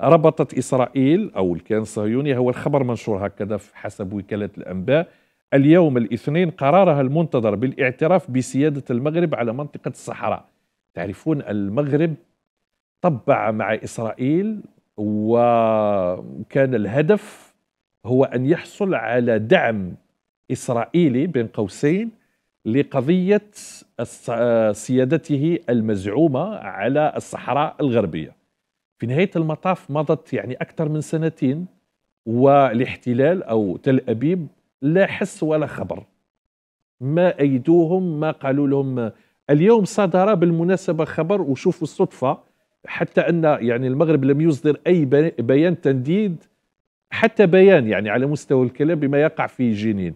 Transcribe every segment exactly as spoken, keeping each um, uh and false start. ربطت إسرائيل أو الكيان الصهيوني، هو الخبر منشور هكذا حسب وكالة الأنباء اليوم الاثنين، قرارها المنتظر بالاعتراف بسيادة المغرب على منطقة الصحراء. تعرفون المغرب طبع مع إسرائيل، وكان الهدف هو أن يحصل على دعم إسرائيلي بين قوسين لقضية سيادته المزعومة على الصحراء الغربية. في نهاية المطاف مضت يعني أكثر من سنتين، والاحتلال أو تل أبيب لا حس ولا خبر، ما أيدوهم ما قالوا لهم. اليوم صدر بالمناسبة خبر، وشوفوا الصدفة، حتى أن يعني المغرب لم يصدر أي بيان تنديد، حتى بيان يعني على مستوى الكلام بما يقع في جنين.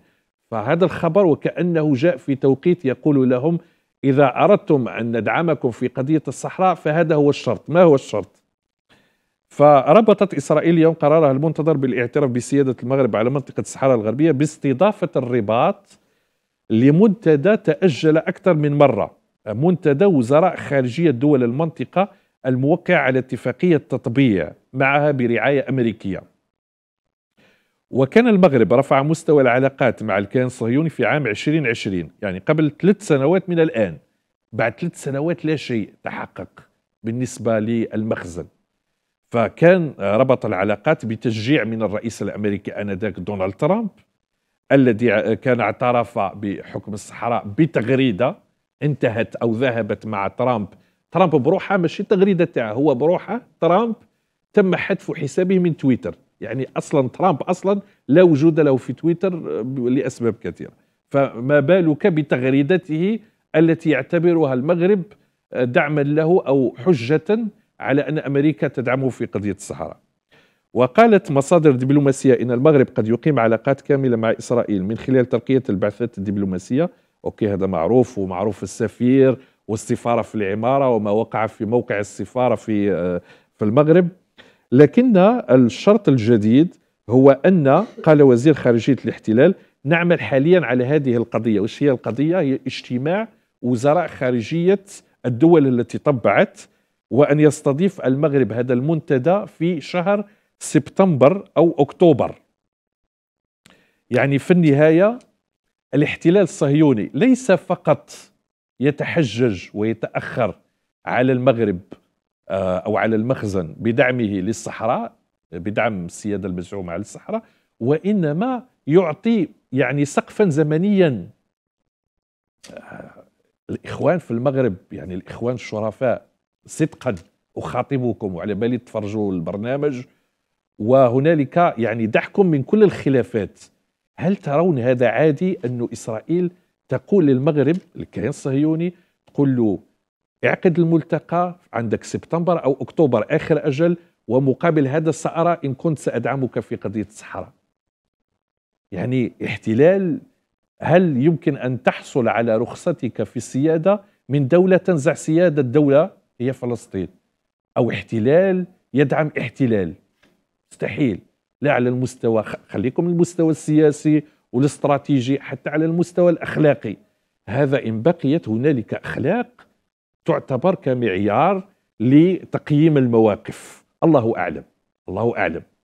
فهذا الخبر وكأنه جاء في توقيت يقول لهم إذا أردتم أن ندعمكم في قضية الصحراء فهذا هو الشرط. ما هو الشرط؟ فربطت إسرائيل اليوم قرارها المنتظر بالاعتراف بسيادة المغرب على منطقة الصحراء الغربية باستضافة الرباط لمنتدى تأجل أكثر من مرة، منتدى وزراء خارجية دول المنطقة الموقع على اتفاقية تطبيع معها برعاية أمريكية. وكان المغرب رفع مستوى العلاقات مع الكيان الصهيوني في عام عشرين عشرين، يعني قبل ثلاث سنوات من الآن. بعد ثلاث سنوات لا شيء تحقق بالنسبة للمخزن. فكان ربط العلاقات بتشجيع من الرئيس الأمريكي آنذاك دونالد ترامب، الذي كان اعترف بحكم الصحراء بتغريدة انتهت أو ذهبت مع ترامب. ترامب بروحه، ماشي تغريدة تاعه هو بروحه، ترامب تم حذف حسابه من تويتر. يعني أصلا ترامب أصلا لا وجود له في تويتر لأسباب كثيرة، فما بالك بتغريدته التي يعتبرها المغرب دعما له أو حجة على أن أمريكا تدعمه في قضية الصحراء. وقالت مصادر دبلوماسية إن المغرب قد يقيم علاقات كاملة مع إسرائيل من خلال ترقية البعثات الدبلوماسية. أوكي، هذا معروف، ومعروف السفير والسفارة في العمارة وما وقع في موقع السفارة في في المغرب. لكن الشرط الجديد هو أن، قال وزير خارجية الاحتلال، نعمل حاليا على هذه القضية. وش هي القضية؟ هي اجتماع وزراء خارجية الدول التي طبعت، وأن يستضيف المغرب هذا المنتدى في شهر سبتمبر أو أكتوبر. يعني في النهاية الاحتلال الصهيوني ليس فقط يتحجج ويتأخر على المغرب أو على المخزن بدعمه للصحراء، بدعم السيادة المزعومة على الصحراء، وإنما يعطي يعني سقفا زمنيا. الإخوان في المغرب، يعني الإخوان الشرفاء، صدقا أخاطبكم وعلى بالي تفرجوا البرنامج، وهنالك يعني دعكم من كل الخلافات. هل ترون هذا عادي أن إسرائيل تقول للمغرب، الكيان الصهيوني تقول له اعقد الملتقى عندك سبتمبر أو أكتوبر آخر أجل، ومقابل هذا سأرى إن كنت سأدعمك في قضية الصحراء؟ يعني احتلال، هل يمكن أن تحصل على رخصتك في السيادة من دولة تنزع سيادة الدولة هي فلسطين، أو احتلال يدعم احتلال؟ مستحيل. لا على المستوى، خليكم المستوى السياسي والاستراتيجي، حتى على المستوى الأخلاقي. هذا إن بقيت هنالك أخلاق تعتبر كمعيار لتقييم المواقف. الله أعلم، الله أعلم.